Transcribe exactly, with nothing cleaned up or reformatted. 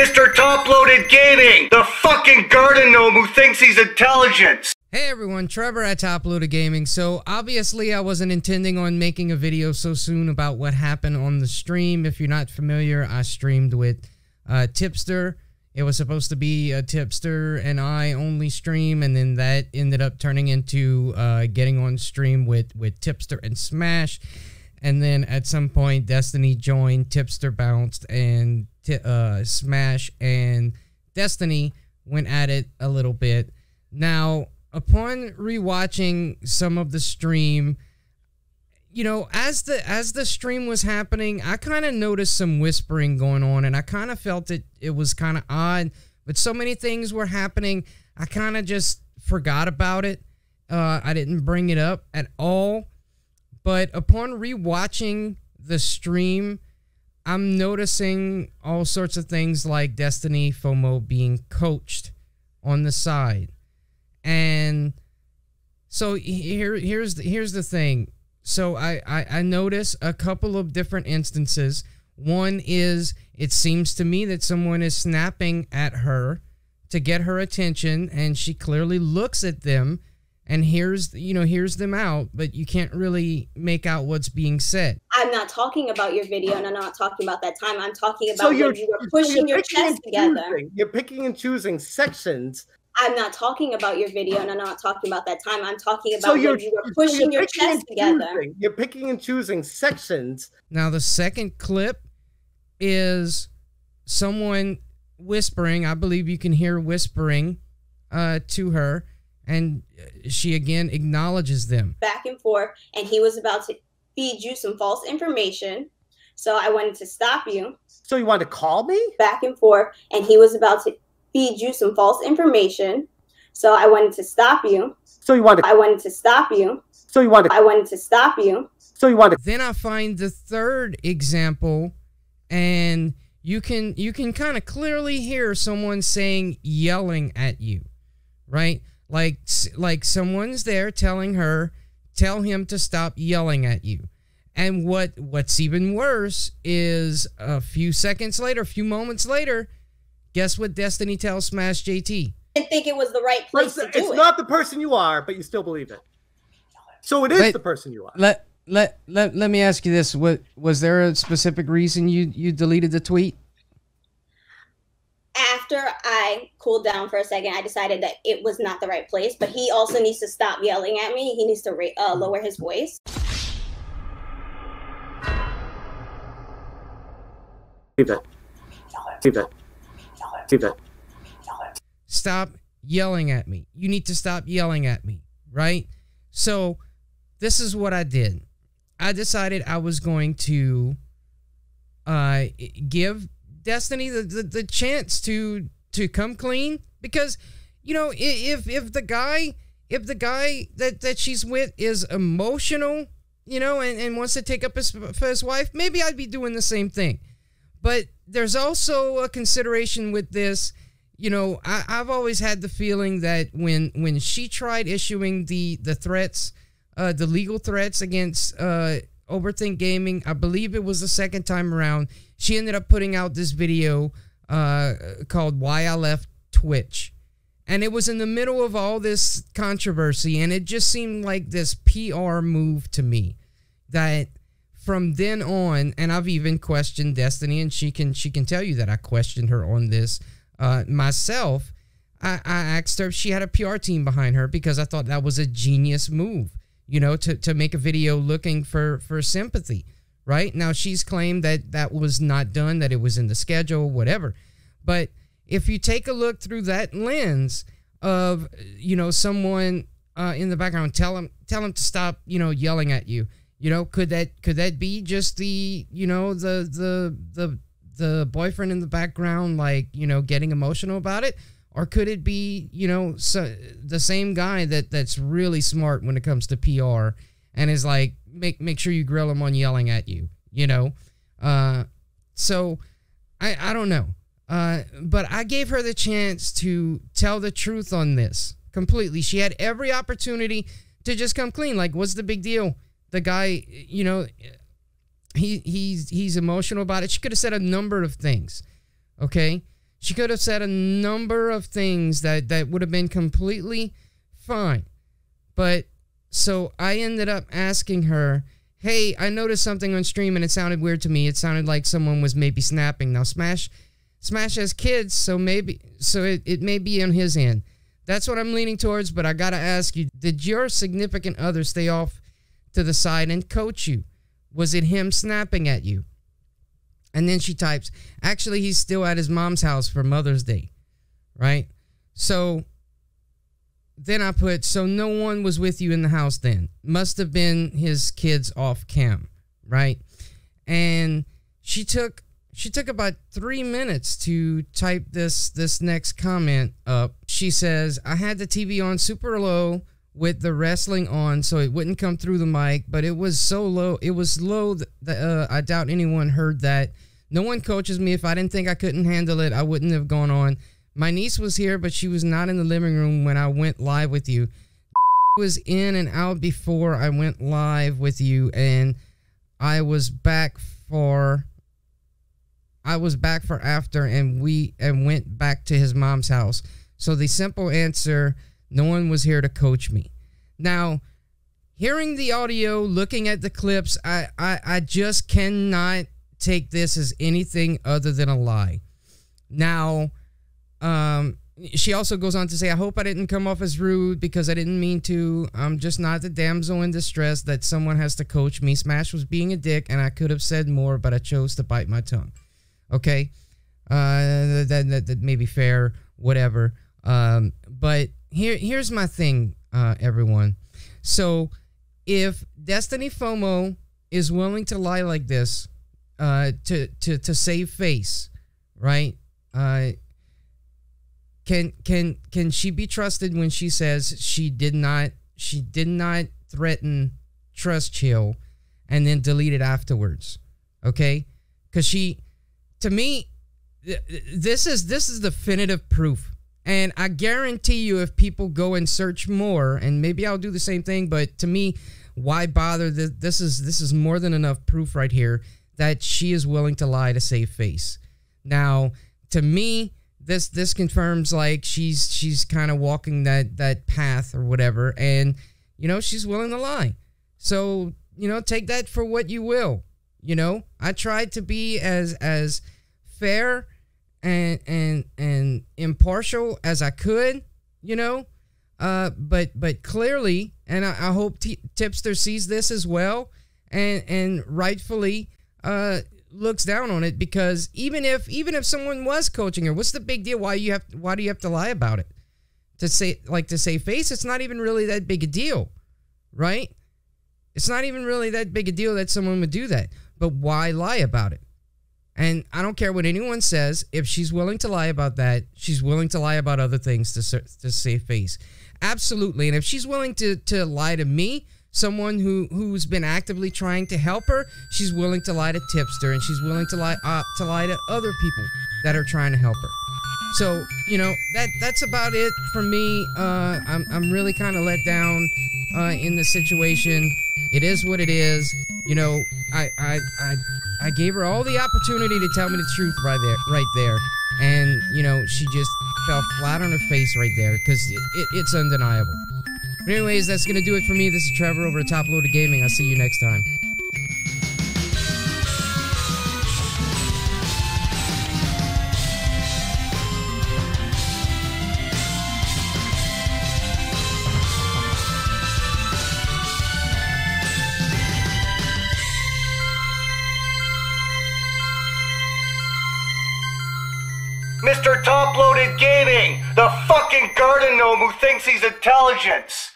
Mister Top Loaded Gaming, the fucking garden gnome who thinks he's intelligent. Hey everyone, Trevor at Top Loaded Gaming. So obviously I wasn't intending on making a video so soon about what happened on the stream. If you're not familiar, I streamed with uh, Tipster. It was supposed to be a Tipster and I only stream, and then that ended up turning into uh, getting on stream with, with Tipster and Smash. And then at some point, Destiny joined, Tipster bounced, and uh, Smash and Destiny went at it a little bit. Now, upon rewatching some of the stream, you know, as the as the stream was happening, I kind of noticed some whispering going on, and I kind of felt it. It was kind of odd, but so many things were happening, I kind of just forgot about it. Uh, I didn't bring it up at all. But upon rewatching the stream, I'm noticing all sorts of things like Destiny FOMO being coached on the side. And so here, here's, the, here's the thing. So I, I, I notice a couple of different instances. One is it seems to me that someone is snapping at her to get her attention, and she clearly looks at them and hears, you know, hears them out, but you can't really make out what's being said. I'm not talking about your video, and I'm not talking about that time. I'm talking about so when you were pushing so your chest together. Choosing. You're picking and choosing sections. I'm not talking about your video, and I'm not talking about that time. I'm talking about so when you were pushing so your chest together. You're picking and choosing sections. Now, the second clip is someone whispering. I believe you can hear whispering uh, to her. And she again acknowledges them. Back and forth, and he was about to feed you some false information, so I wanted to stop you. So you wanted to call me? Back and forth, and he was about to feed you some false information, so I wanted to stop you. So you wanted to I wanted to stop you. So you wanted I wanted to stop you. So you wanted Then I find the third example, and you can you can kind of clearly hear someone saying, yelling at you, right? Like, like someone's there telling her, tell him to stop yelling at you. And what, what's even worse is a few seconds later, a few moments later, guess what Destiny tells Smash J T? I didn't think it was the right place to do it. It's not the person you are, but you still believe it. So it is the person you are. Let, let, let, let me ask you this. What, was there a specific reason you, you deleted the tweet? After I cooled down for a second, I decided that it was not the right place, but he also needs to stop yelling at me. He needs to uh, lower his voice. Stop yelling at me. You need to stop yelling at me, right? So this is what I did. I decided I was going to uh, give Destiny the, the the chance to to come clean, because you know, if if the guy if the guy that that she's with is emotional, you know, and, and wants to take up his, for his wife, maybe I'd be doing the same thing. But there's also a consideration with this. You know, I, I've always had the feeling that when when she tried issuing the the threats, uh, the legal threats against uh, Overthink Gaming, I believe it was the second time around, she ended up putting out this video uh, called Why I Left Twitch. And it was in the middle of all this controversy, and it just seemed like this P R move to me that from then on, and I've even questioned Destiny, and she can she can tell you that I questioned her on this uh, myself. I, I asked her if she had a P R team behind her, because I thought that was a genius move, you know, to, to make a video looking for, for sympathy. Right now, she's claimed that that was not done, that it was in the schedule, whatever. But if you take a look through that lens of, you know, someone uh, in the background, tell him, tell him to stop, you know, yelling at you. You know, could that could that be just the, you know, the the the the boyfriend in the background, like, you know, getting emotional about it, or could it be, you know, so the same guy that that's really smart when it comes to P R and is like, Make make sure you grill them on yelling at you, you know. Uh, so I I don't know, uh, but I gave her the chance to tell the truth on this completely. She had every opportunity to just come clean. Like, what's the big deal? The guy, you know, he he's he's emotional about it. She could have said a number of things. Okay, She could have said a number of things that, that would have been completely fine. But, so I ended up asking her, hey, I noticed something on stream and it sounded weird to me. It sounded like someone was maybe snapping. Now, Smash Smash has kids, so maybe so it, it may be on his end. That's what I'm leaning towards, but I gotta ask you, did your significant other stay off to the side and coach you? Was it him snapping at you? And then she types, actually, he's still at his mom's house for Mother's Day, right? So then I put, so no one was with you in the house then. Must have been his kids off cam, right? And she took she took about three minutes to type this, this next comment up. She says, I had the T V on super low with the wrestling on so it wouldn't come through the mic, but it was so low. It was low that uh, I doubt anyone heard that. No one coaches me. If I didn't think I couldn't handle it, I wouldn't have gone on. My niece was here, but she was not in the living room when I went live with you. Was in and out before I went live with you, and I was back for I was back for after, and we and went back to his mom's house. So the simple answer, no one was here to coach me. Now, hearing the audio, looking at the clips, I, I, I just cannot take this as anything other than a lie. Now, Um, she also goes on to say, I hope I didn't come off as rude because I didn't mean to. I'm just not the damsel in distress that someone has to coach me. Smash was being a dick and I could have said more, but I chose to bite my tongue. Okay. Uh, that, that, that may be fair, whatever. Um, but here, here's my thing, uh, everyone. So if Destiny FOMO is willing to lie like this, uh, to, to, to save face, right? Uh, Can can can she be trusted when she says she did not she did not threaten Trust Chill and then delete it afterwards? Okay, because she, to me, this is this is definitive proof, and I guarantee you, if people go and search more, and maybe I'll do the same thing, but to me, why bother? This is this is more than enough proof right here that she is willing to lie to save face. Now, to me, This this confirms like she's she's kind of walking that that path or whatever, and you know she's willing to lie. So you know take that for what you will. You know I tried to be as as fair and and and impartial as I could. You know, uh, but but clearly, and I, I hope T Tipster sees this as well, and and rightfully uh. looks down on it, because even if even if someone was coaching her, what's the big deal? Why you have why do you have to lie about it? To say like to save face, it's not even really that big a deal, right? It's not even really that big a deal that someone would do that. But why lie about it? And I don't care what anyone says. If she's willing to lie about that, she's willing to lie about other things to to save face, absolutely. And if she's willing to to lie to me, someone who, who's been actively trying to help her, she's willing to lie to Tipster, and she's willing to lie uh, to lie to other people that are trying to help her. So, you know, that that's about it for me. Uh, I'm, I'm really kind of let down uh, in the situation. It is what it is. You know, I, I, I, I gave her all the opportunity to tell me the truth right there, right there. And, you know, she just fell flat on her face right there, because it, it, it's undeniable. But anyways, that's going to do it for me. This is Trevor over at Top Loaded Gaming. I'll see you next time. Mister Top Loaded Gaming, the fucking garden gnome who thinks he's intelligent.